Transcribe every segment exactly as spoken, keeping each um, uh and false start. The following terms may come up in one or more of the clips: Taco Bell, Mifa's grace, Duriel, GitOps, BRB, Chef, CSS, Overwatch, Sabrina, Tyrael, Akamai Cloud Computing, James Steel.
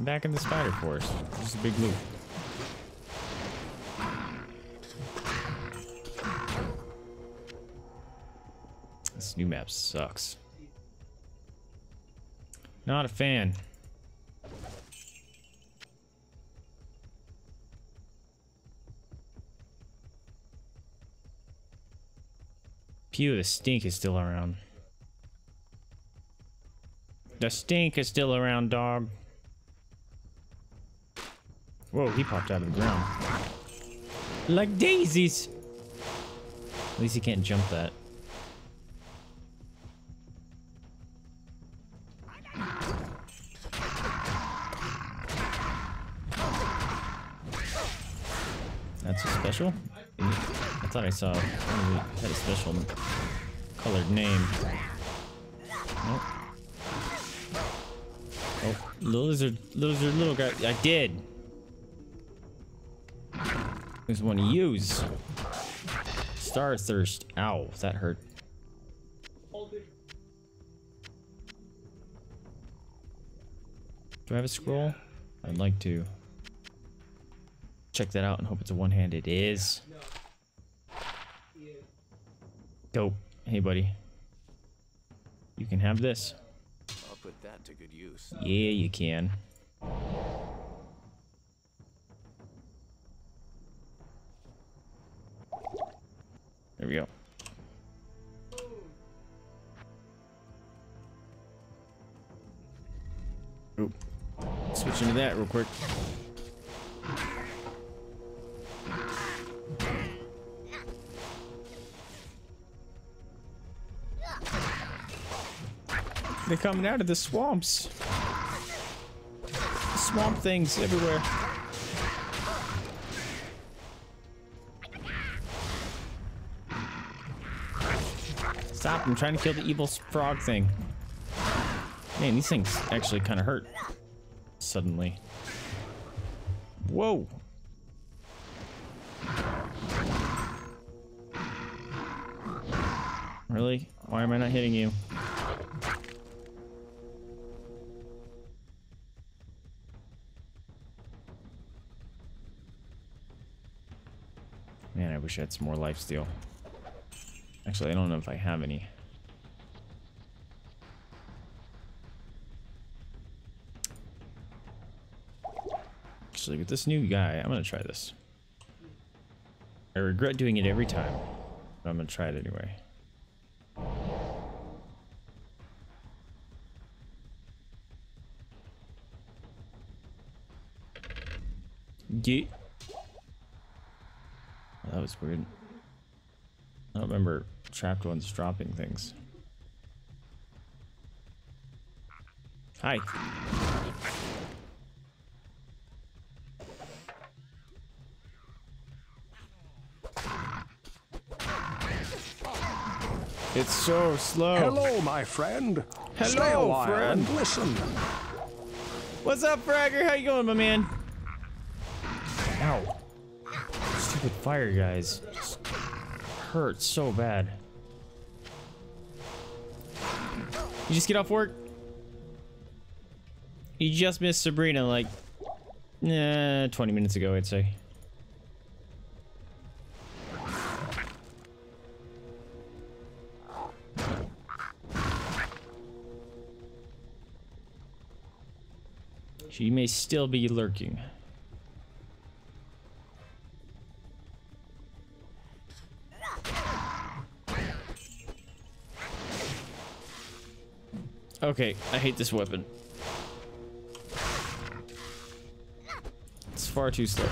Back in the spider forest. This is a big loop. This new map sucks. Not a fan. Pew, the stink is still around. The stink is still around, dog. Whoa, he popped out of the ground. Like daisies! At least he can't jump that. That's a special? I thought I saw one of had a special colored name. Nope. Oh, little lizard, lizard, little guy. I did! There's one to use. Star thirst. Ow, that hurt. Do I have a scroll? I'd like to. Check that out and hope it's a one-hand. It is. Dope. Hey, buddy. You can have this. I'll put that to good use. Yeah, you can. There we go. Oop. Switch into that real quick. They're coming out of the swamps. The swamp things everywhere. Stop, I'm trying to kill the evil frog thing. Man, these things actually kind of hurt. Suddenly. Whoa! Really? Why am I not hitting you? Man, I wish I had some more lifesteal. Actually, I don't know if I have any. Actually, with this new guy, I'm gonna try this. I regret doing it every time, but I'm gonna try it anyway. Yeet. Oh, that was weird. I don't remember trapped ones dropping things. Hi. It's so slow. Hello, my friend. Hello, Stay a while friend. And listen. What's up, Fragger? How you going, my man? Ow. Stupid fire guys. Hurt so bad. You just get off work? You just missed Sabrina like nah, twenty minutes ago, I'd say. She may still be lurking. Okay, I hate this weapon. It's far too slow.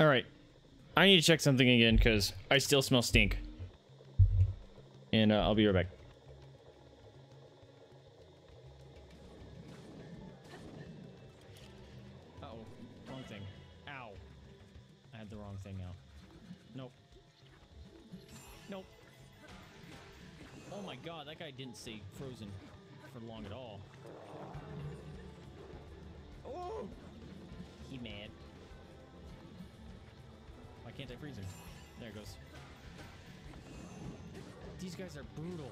Alright. I need to check something again, because I still smell stink. And uh, I'll be right back. Didn't stay frozen for long at all. Oh, he mad. Why can't I freeze him? There it goes. These guys are brutal.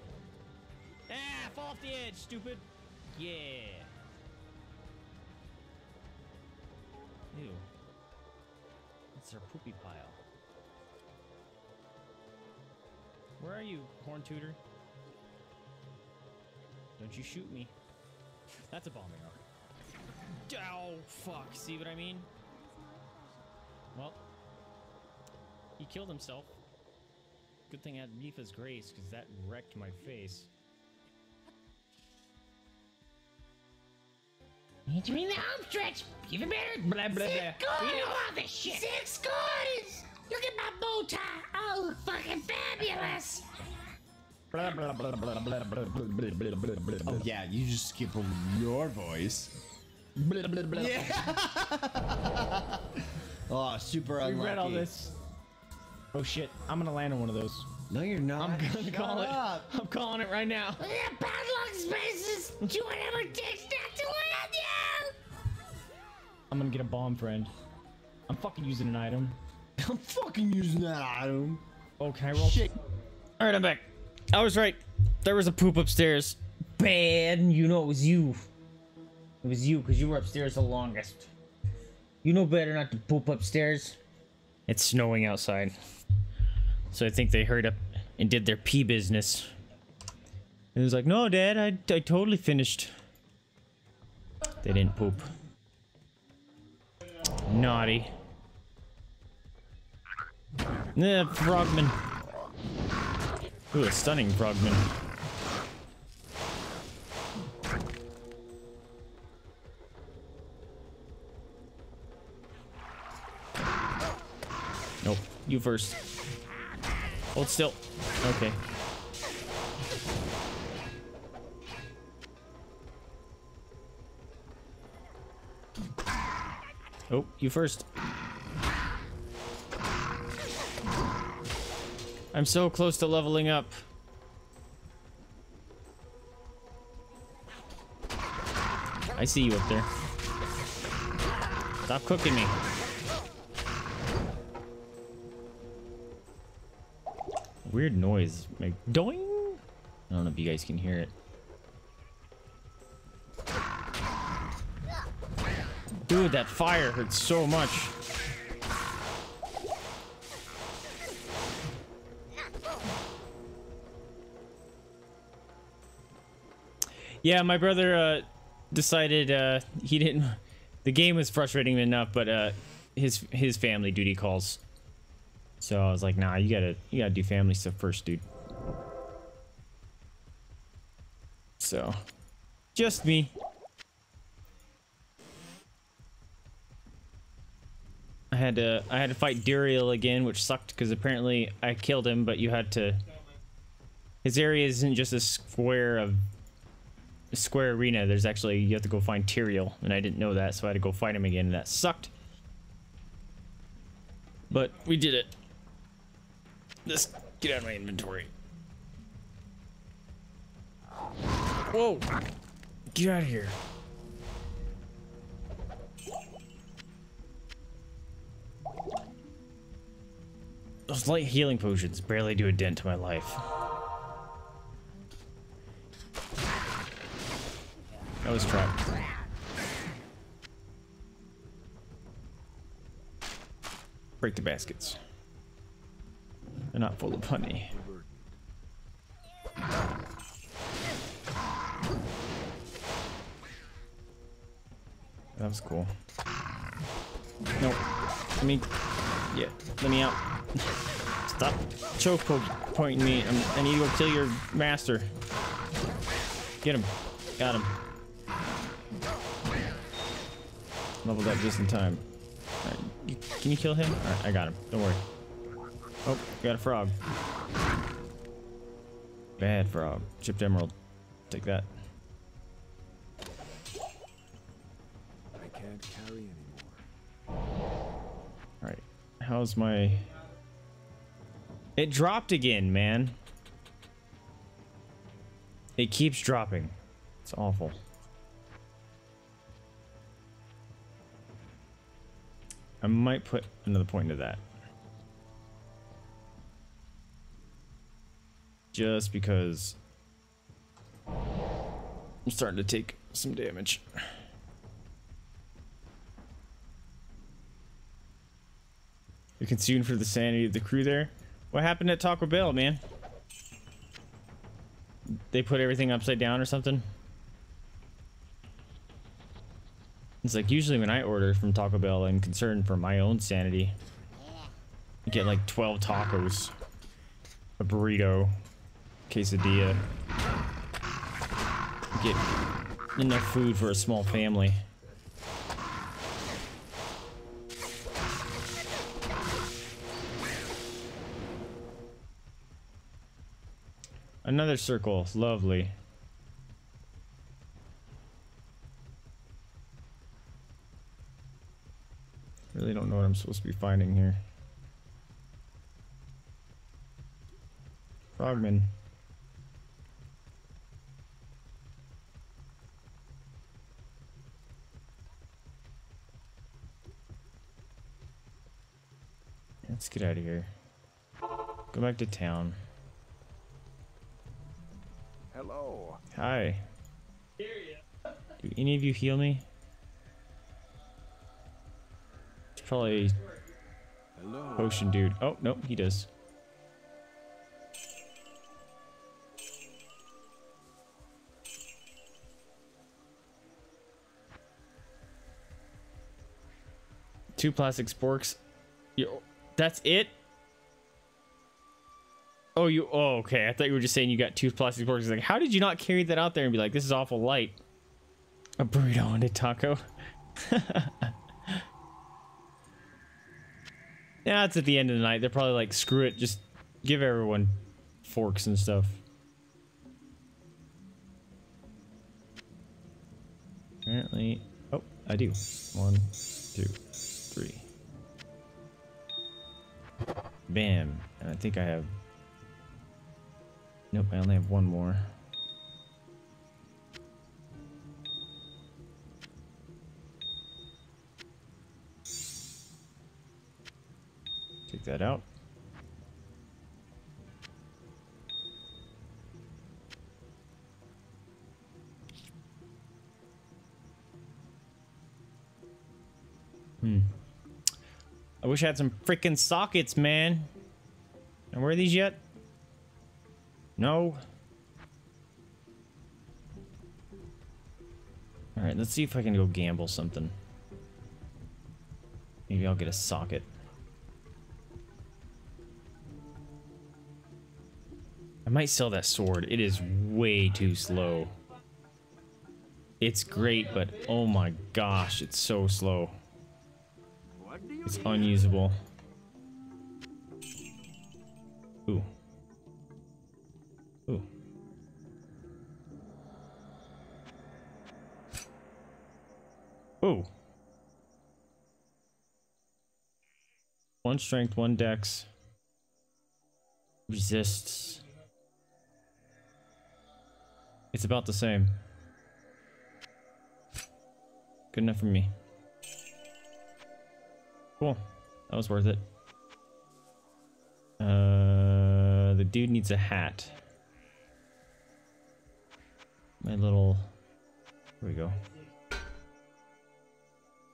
Ah, fall off the edge, stupid. Yeah. Ew. It's our poopy pile. Where are you, horn tutor? Don't you shoot me. That's a bomb arrow. Ow, fuck. See what I mean? Well, he killed himself. Good thing I had Mifa's grace, because that wrecked my face. It's me in the arm stretch! Even better! Blah, blah, blah. Six scores! You know all this shit! Six scores! Look at my bow tie! Oh, fucking fabulous! Blah, blah, blah, blah, blah, blah, blah, blah, blah, blah. Oh, yeah, you just skip over your voice. Blah, blah, blah. Yeah! Oh, super unlucky. We read all this. Oh shit, I'm gonna land on one of those. No, you're not. I'm gonna Shut call up. it. I'm calling it right now. Look at that padlock spaces! Do whatever it takes not to land you! I'm gonna get a bomb, friend. I'm fucking using an item. I'm fucking using that item. Oh, can I roll? Shit. Alright, I'm back. I was right. There was a poop upstairs. Bad, you know it was you. It was you, because you were upstairs the longest. You know better not to poop upstairs. It's snowing outside. So I think they hurried up and did their pee business. And it was like, no, Dad, I, I totally finished. They didn't poop. Naughty. Eh, frogman. Ooh, a stunning frogman. Nope. You first. Hold still. Okay. Oh, you first. I'm so close to leveling up. I see you up there. Stop cooking me. Weird noise, like doing. I don't know if you guys can hear it. Dude, that fire hurts so much. Yeah, my brother uh, decided uh, he didn't. The game was frustrating enough, but uh, his his family duty calls. So I was like, nah, you gotta, you gotta do family stuff first, dude. So, just me. I had to, I had to fight Duriel again, which sucked because apparently I killed him, but you had to. His area isn't just a square of, a square arena. There's actually, you have to go find Tyrael, and I didn't know that, so I had to go fight him again, and that sucked. But we did it. Let's get out of my inventory. Whoa! Get out of here. Those light healing potions barely do a dent to my life. That was trapped. Break the baskets. They're not full of honey. That was cool. Nope. Let me... Yeah. Let me out. Stop choke pointing me. I'm, I need to go kill your master. Get him. Got him. Leveled up just in time. Right. Can you kill him? All right, I got him. Don't worry. Oh, got a frog. Bad frog. Chipped emerald. Take that. I can't carry anymore. All right. How's my? It dropped again, man. It keeps dropping. It's awful. I might put another point into that. just because I'm starting to take some damage. You're consumed for the sanity of the crew there. What happened at Taco Bell, man? They put everything upside down or something? It's like usually when I order from Taco Bell, I'm concerned for my own sanity. I get like twelve tacos, a burrito, quesadilla. I get enough food for a small family. Another circle, lovely. Really don't know what I'm supposed to be finding here. Frogman. Let's get out of here. Go back to town. Hello. Hi. Hear ya. Do any of you heal me? It's probably Hello. Potion dude. Oh, nope, he does. Two plastic sporks. Yo, that's it? Oh, you. Oh, okay. I thought you were just saying you got two plastic forks. Like, how did you not carry that out there and be like, "This is awful light"? A burrito and a taco. Yeah, it's at the end of the night. They're probably like, "Screw it, just give everyone forks and stuff." Apparently, oh, I do. One, two, three. Bam, and I think I have. Nope, I only have one more. Take that out. Hmm. I wish I had some freaking sockets, man. And where are these yet? No. All right, let's see if I can go gamble something. Maybe I'll get a socket. I might sell that sword. It is way too slow. It's great, but oh my gosh, it's so slow. It's unusable. Ooh. Ooh. Ooh. One strength, one dex. Resists. It's about the same. Good enough for me. Cool. That was worth it. Uh, the dude needs a hat. My little, here we go.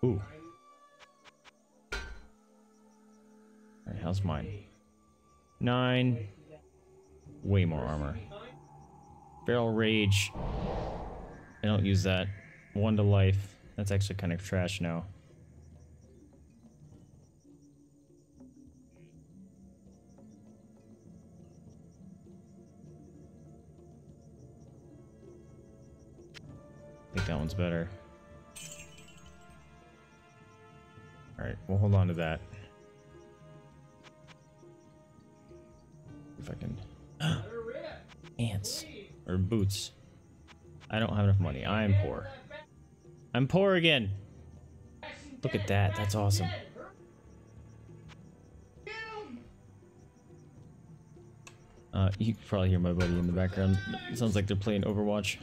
Ooh. All right, how's mine? Nine. Way more armor. Feral Rage. I don't use that. One to life. That's actually kind of trash now. I think that one's better. All right, we'll hold on to that. If I can, ants or boots. I don't have enough money. I am poor. I'm poor again. Look at that. That's awesome. Uh, you can probably hear my buddy in the background. It sounds like they're playing Overwatch.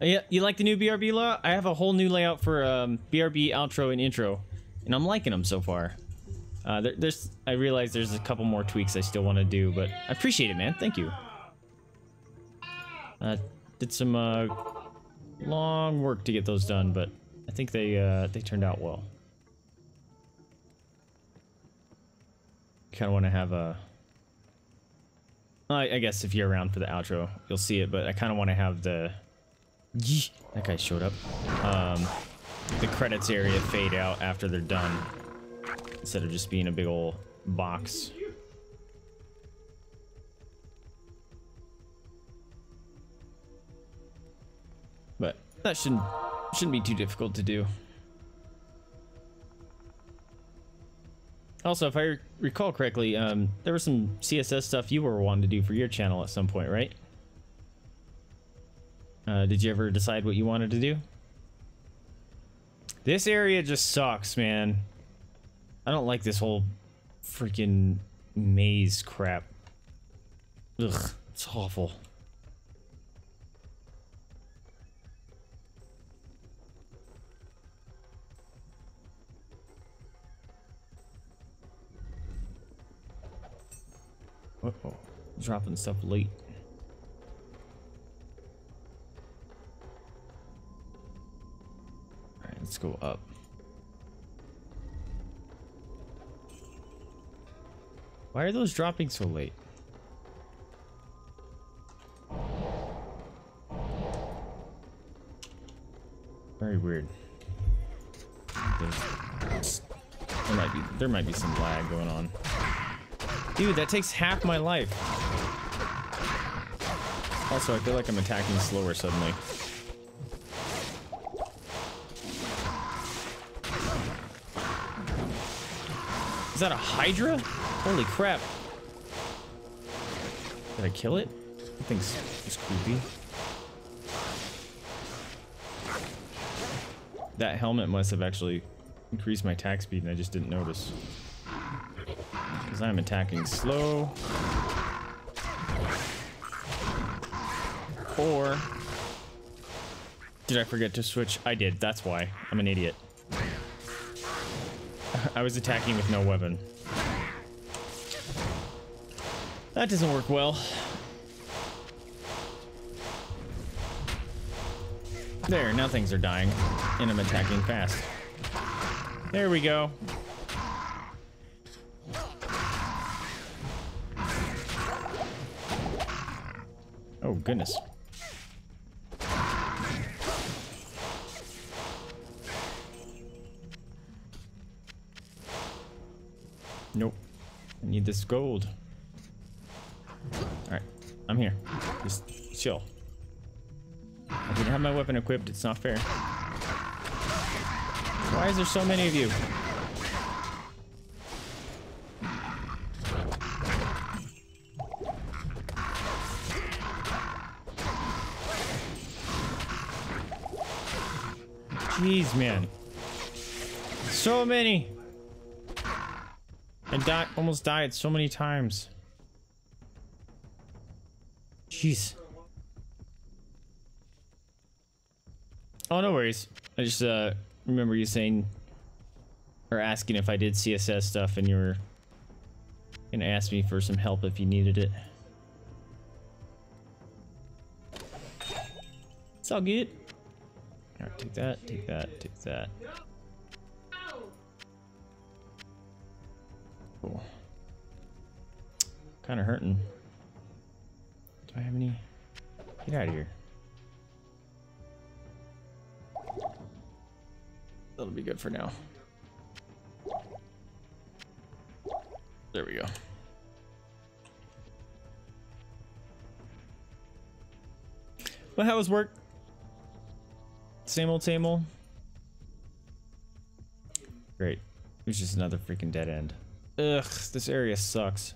Yeah, you like the new B R B layout? I have a whole new layout for um, B R B outro and intro, and I'm liking them so far. Uh, there, there's, I realize there's a couple more tweaks I still want to do, but I appreciate it, man. Thank you. Uh, did some uh, long work to get those done, but I think they uh, they turned out well. Kind of want to have a. I, I guess if you're around for the outro, you'll see it. But I kind of want to have the. Yeesh, that guy showed up. Um, the credits area fade out after they're done, instead of just being a big old box. But that shouldn't shouldn't be too difficult to do. Also, if I recall correctly, um, there was some C S S stuff you were wanting to do for your channel at some point, right? Uh, did you ever decide what you wanted to do? This area just sucks, man. I don't like this whole freaking maze crap. Ugh, it's awful. Uh-oh, dropping stuff late. All right, let's go up. Why are those dropping so late? Very weird. There's, there might be there might be some lag going on. Dude, that takes half my life. Also, I feel like I'm attacking slower suddenly. Is that a Hydra? Holy crap. Did I kill it? That thing's just creepy. That helmet must have actually increased my attack speed and I just didn't notice. Because I'm attacking slow. Or... did I forget to switch? I did, that's why. I'm an idiot. I was attacking with no weapon. That doesn't work well. There, now things are dying. And I'm attacking fast. There we go. Oh, goodness. Nope. I need this gold. Alright, I'm here. Just chill. I didn't have my weapon equipped, it's not fair. Why is there so many of you? Jeez, man. So many! I di- almost died so many times. Jeez. Oh, no worries. I just uh, remember you saying or asking if I did C S S stuff, and you were gonna ask me for some help if you needed it. It's all good. All right, take that, take that, take that. Cool. Kind of hurting. Do I have any? Get out of here. That'll be good for now. There we go. Well, how was work? Same old, same old. Great. It was just another freaking dead end. Ugh, this area sucks.